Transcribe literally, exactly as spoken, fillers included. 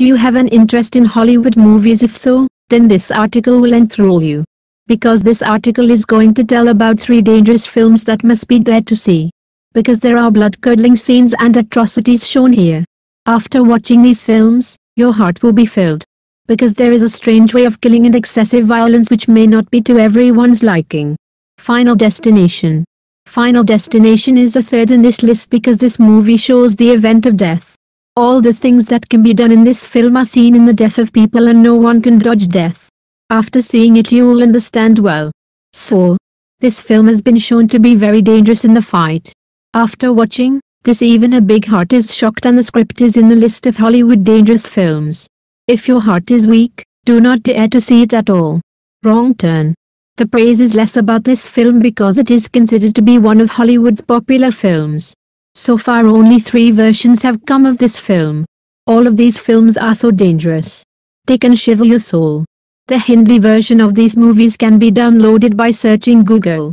Do you have an interest in Hollywood movies? If so, then this article will enthrall you. Because this article is going to tell about three dangerous films that must be there to see. Because there are blood-curdling scenes and atrocities shown here. After watching these films, your heart will be filled. Because there is a strange way of killing and excessive violence which may not be to everyone's liking. Final Destination. Final Destination is the third in this list because this movie shows the event of death. All the things that can be done in this film are seen in the death of people, and no one can dodge death. After seeing it you will understand well. So, this film has been shown to be very dangerous in the fight. After watching this, even a big heart is shocked, and the script is in the list of Hollywood dangerous films. If your heart is weak, do not dare to see it at all. Wrong Turn. The praise is less about this film because it is considered to be one of Hollywood's popular films. So far only three versions have come of this film. All of these films are so dangerous. They can shiver your soul. The Hindi version of these movies can be downloaded by searching Google.